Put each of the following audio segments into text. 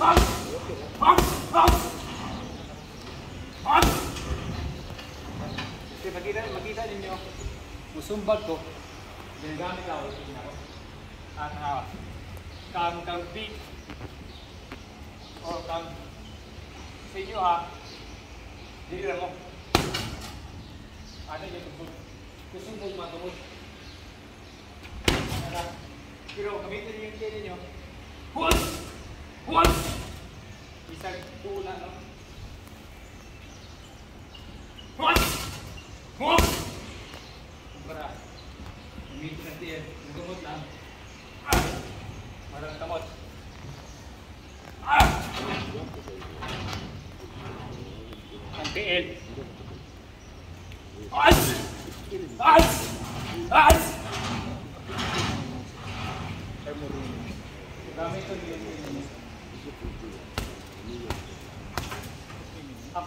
Kasi makita ninyo, usumbag ko, ginagamit ako, at kambing, o kambing, sa inyo dira mo, ano yung tumbog, usumbog matubog, pero gamitin niyo yung kaya ninyo, Huwag! Isang tula, no? Huwag! Para, umitin natin yan. Magamot lang. Marang kamot. Ang tiil. As! Marami ito yun. Ang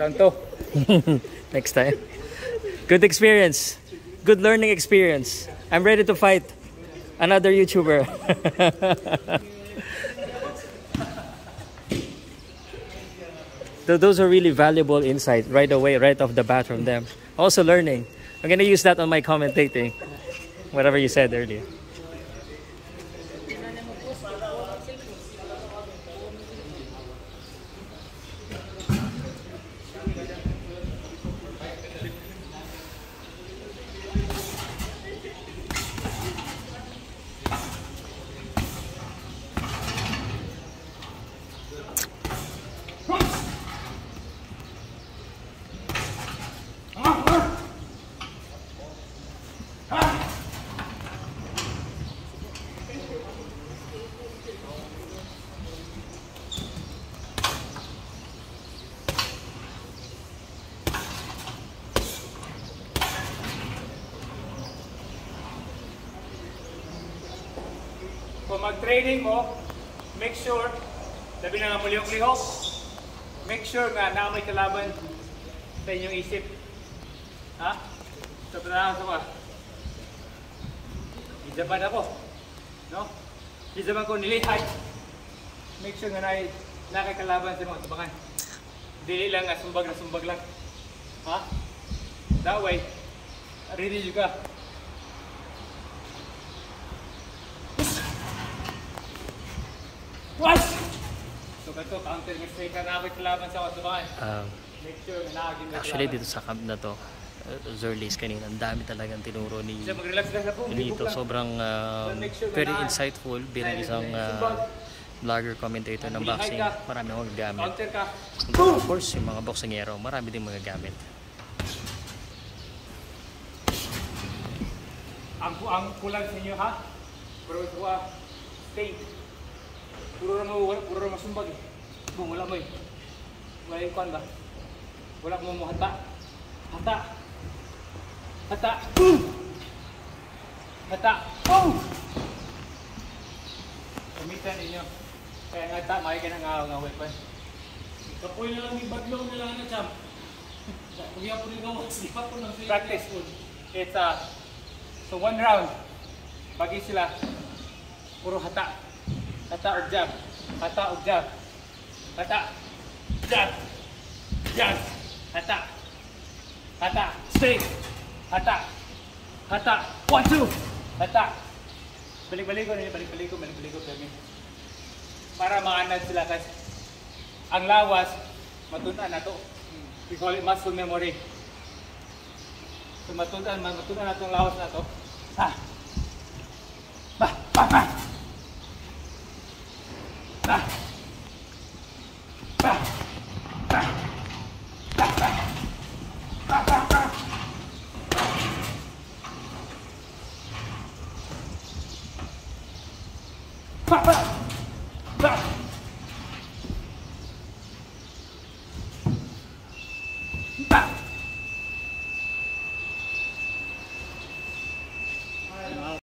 Tanto. Next time. Good experience. Good learning experience. I'm ready to fight another YouTuber. Those are really valuable insights right away, right off the bat from them. Also learning. I'm going to use that on my commentating. Whatever you said earlier. Kung mag-training mo, make sure, labi na nga muli yung lihok, make sure nga na may kalaban sa inyong isip. Ha? So, panahan sa mga. Hijaban ako. No? Hijaban ko nilihay. Make sure nga na kay kalaban sa mga tabakan. Hindi lang nga sumbag na sumbag lang. Ha? That way, ready ka. What? So kato, counter mistake ka na kalaban sa kasubahan. Make sure na naging actually dito sa camp na to, Zerlis kanina, ang dami talagang tinuro ni Benito. Sobrang very insightful bilang isang vlogger, commentator ng boxing. Marami akong gagamit. Of course, yung mga boksingero, marami din mga gamit. Ang kulang sa inyo ha? Pero ito state. Puro na masumbag eh. Bung, wala mo eh. Wala yung kwan ba? Wala mo hata. Hata. Hata. Hata. Gamitan ninyo. Kaya nga hata, makikita ng weapon. Kapoy na lang yung baglaw na lang na champ. Pagya po rin ako. Sipat po ng practice. It's so one round. Bagay sila. Puro hata. Hata or jab. Hata or jab. Hata. Jab. Jab. Hata. Hata. Straight. Hata. Hata. 1, 2. Hata. Balik-balik ko. Para maanad sila kasi ang lawas, matunan na to. We call it muscle memory. So matunan na itong lawas na to. Ha. Ba. Ba. Pop up!